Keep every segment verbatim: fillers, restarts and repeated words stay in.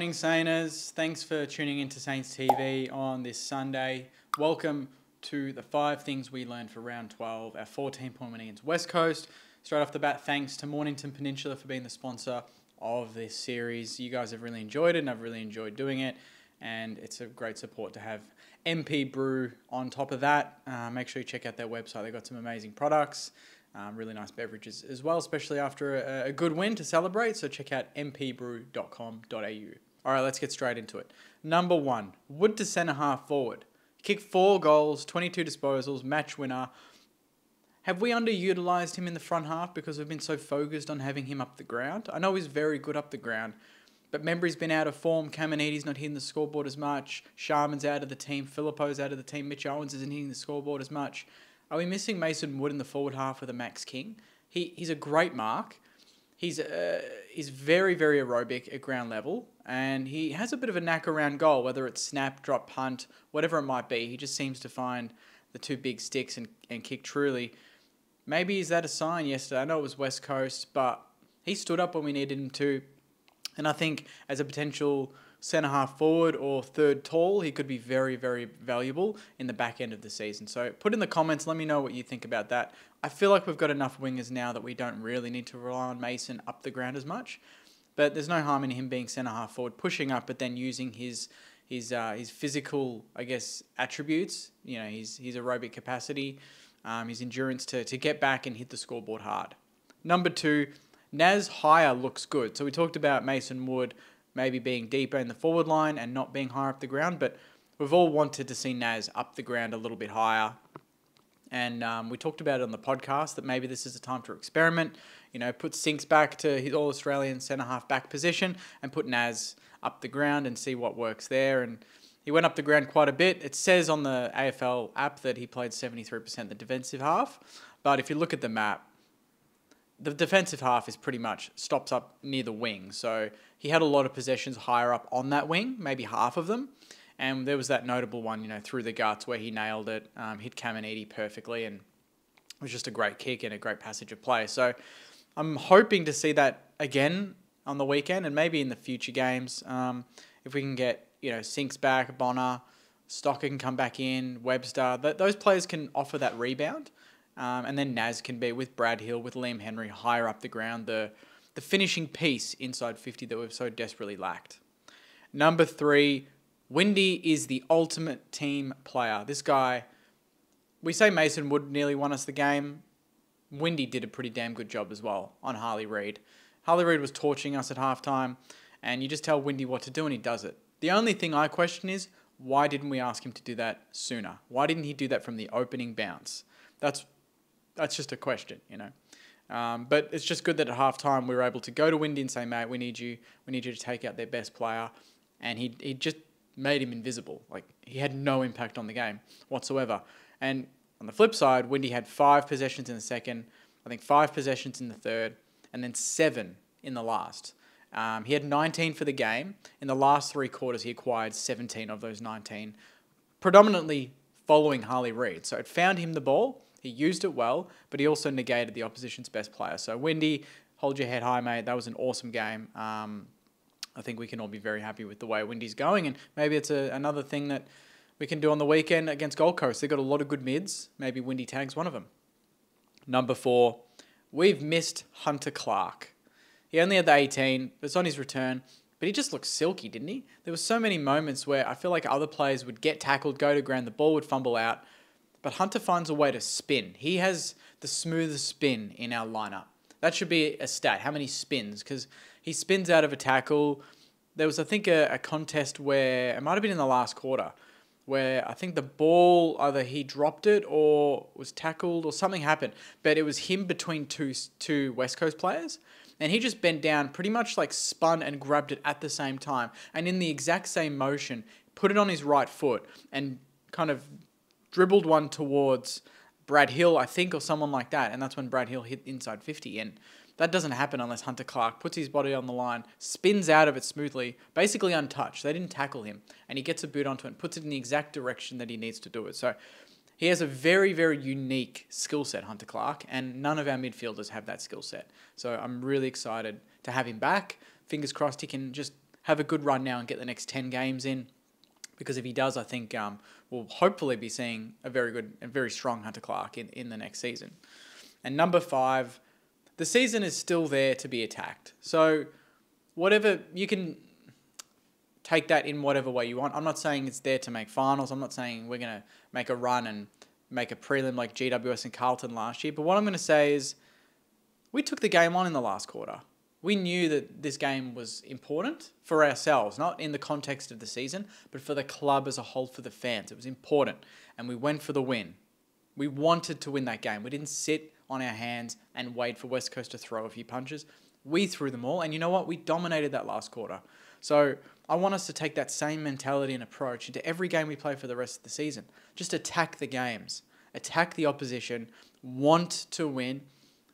Morning, Sainers. Thanks for tuning into Saints T V on this Sunday. Welcome to the five things we learned for round twelve, our fourteen point win against West Coast. Straight off the bat, thanks to Mornington Peninsula for being the sponsor of this series. You guys have really enjoyed it and I've really enjoyed doing it. And it's a great support to have M P Brew on top of that. Uh, make sure you check out their website. They've got some amazing products, um, really nice beverages as well, especially after a, a good win to celebrate. So check out m p brew dot com dot a u. All right, let's get straight into it. Number one, Wood to centre half forward. Kicked four goals, twenty-two disposals, match winner. Have we underutilised him in the front half because we've been so focused on having him up the ground? I know he's very good up the ground, but Membry's been out of form, Caminiti's not hitting the scoreboard as much, Sharman's out of the team, Filippo's out of the team, Mitch Owens isn't hitting the scoreboard as much. Are we missing Mason Wood in the forward half with a Max King? He He's a great mark. He's, uh, he's very, very aerobic at ground level, and he has a bit of a knack around goal, whether it's snap, drop, punt, whatever it might be. He just seems to find the two big sticks and, and kick truly. Maybe is that a sign yesterday? I know it was West Coast, but he stood up when we needed him to. And I think as a potential centre-half forward or third tall, he could be very, very valuable in the back end of the season. So put in the comments, let me know what you think about that. I feel like we've got enough wingers now that we don't really need to rely on Mason up the ground as much. But there's no harm in him being centre-half forward, pushing up, but then using his his uh, his physical, I guess, attributes, you know, his, his aerobic capacity, um, his endurance to, to get back and hit the scoreboard hard. Number two, Naz Hire looks good. So we talked about Mason Wood maybe being deeper in the forward line and not being higher up the ground, but we've all wanted to see Naz up the ground a little bit higher. And um, we talked about it on the podcast that maybe this is a time to experiment, you know, put Sinks back to his All-Australian centre-half back position and put Naz up the ground and see what works there. And he went up the ground quite a bit. It says on the A F L app that he played seventy-three percent the defensive half, but if you look at the map, the defensive half is pretty much stops up near the wing. So he had a lot of possessions higher up on that wing, maybe half of them. And there was that notable one, you know, through the guts where he nailed it, um, hit Caminiti perfectly, and it was just a great kick and a great passage of play. So I'm hoping to see that again on the weekend and maybe in the future games. Um, if we can get, you know, Sinks back, Bonner, Stocker can come back in, Webster, th those players can offer that rebound. Um, and then Naz can be with Brad Hill, with Liam Henry higher up the ground, the, the finishing piece inside fifty that we've so desperately lacked. Number three, Windy is the ultimate team player. This guy, we say Mason Wood nearly won us the game. Windy did a pretty damn good job as well on Harley Reid. Harley Reid was torching us at halftime, and you just tell Windy what to do and he does it. The only thing I question is, why didn't we ask him to do that sooner? Why didn't he do that from the opening bounce? That's... That's just a question, you know. Um, but it's just good that at halftime we were able to go to Windy and say, mate, we need you. We need you to take out their best player. And he, he just made him invisible. Like, he had no impact on the game whatsoever. And on the flip side, Windy had five possessions in the second, I think five possessions in the third, and then seven in the last. Um, he had nineteen for the game. In the last three quarters, he acquired seventeen of those nineteen, predominantly following Harley Reid. So it found him the ball. He used it well, but he also negated the opposition's best player. So, Windy, hold your head high, mate. That was an awesome game. Um, I think we can all be very happy with the way Windy's going, and maybe it's a, another thing that we can do on the weekend against Gold Coast. They've got a lot of good mids. Maybe Windy tags one of them. Number four, we've missed Hunter Clark. He only had the eighteen. It's on his return, but he just looked silky, didn't he? There were so many moments where I feel like other players would get tackled, go to ground, the ball would fumble out, but Hunter finds a way to spin. He has the smoothest spin in our lineup. That should be a stat, how many spins, because he spins out of a tackle. There was, I think, a, a contest where, it might have been in the last quarter, where I think the ball, either he dropped it or was tackled or something happened, but it was him between two, two West Coast players, and he just bent down, pretty much like spun and grabbed it at the same time, and in the exact same motion, put it on his right foot and kind of dribbled one towards Brad Hill, I think, or someone like that. And that's when Brad Hill hit inside fifty. And that doesn't happen unless Hunter Clark puts his body on the line, spins out of it smoothly, basically untouched. They didn't tackle him. And he gets a boot onto it and puts it in the exact direction that he needs to do it. So he has a very, very unique skill set, Hunter Clark. And none of our midfielders have that skill set. So I'm really excited to have him back. Fingers crossed he can just have a good run now and get the next ten games in. Because if he does, I think um, we'll hopefully be seeing a very good and very strong Hunter Clark in, in the next season. And number five, the season is still there to be attacked. So whatever, you can take that in whatever way you want. I'm not saying it's there to make finals. I'm not saying we're going to make a run and make a prelim like G W S and Carlton last year. But what I'm going to say is we took the game on in the last quarter. We knew that this game was important for ourselves, not in the context of the season, but for the club as a whole, for the fans. It was important, and we went for the win. We wanted to win that game. We didn't sit on our hands and wait for West Coast to throw a few punches. We threw them all, and you know what? We dominated that last quarter. So I want us to take that same mentality and approach into every game we play for the rest of the season. Just attack the games. Attack the opposition. Want to win.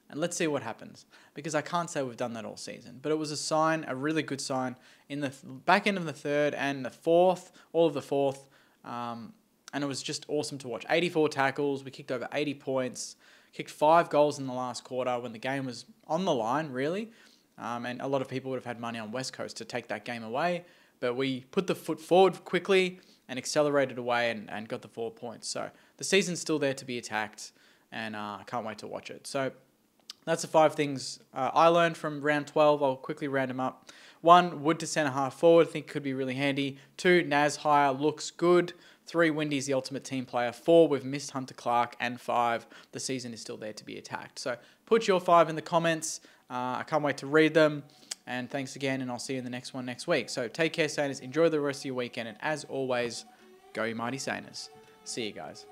And let's see what happens, because I can't say we've done that all season. But it was a sign, a really good sign, in the back end of the third and the fourth, all of the fourth. Um, and it was just awesome to watch. eighty-four tackles, we kicked over eighty points, kicked five goals in the last quarter when the game was on the line, really. Um, and a lot of people would have had money on West Coast to take that game away. But we put the foot forward quickly and accelerated away and, and got the four points. So the season's still there to be attacked, and uh, I can't wait to watch it. So that's the five things uh, I learned from round twelve. I'll quickly round them up. One, Wood to centre half forward. I think could be really handy. Two, Naz Hire looks good. Three, Windy's the ultimate team player. Four, we've missed Hunter Clark. And five, the season is still there to be attacked. So put your five in the comments. Uh, I can't wait to read them. And thanks again, and I'll see you in the next one next week. So take care, Sainers. Enjoy the rest of your weekend. And as always, go you mighty Sainers. See you guys.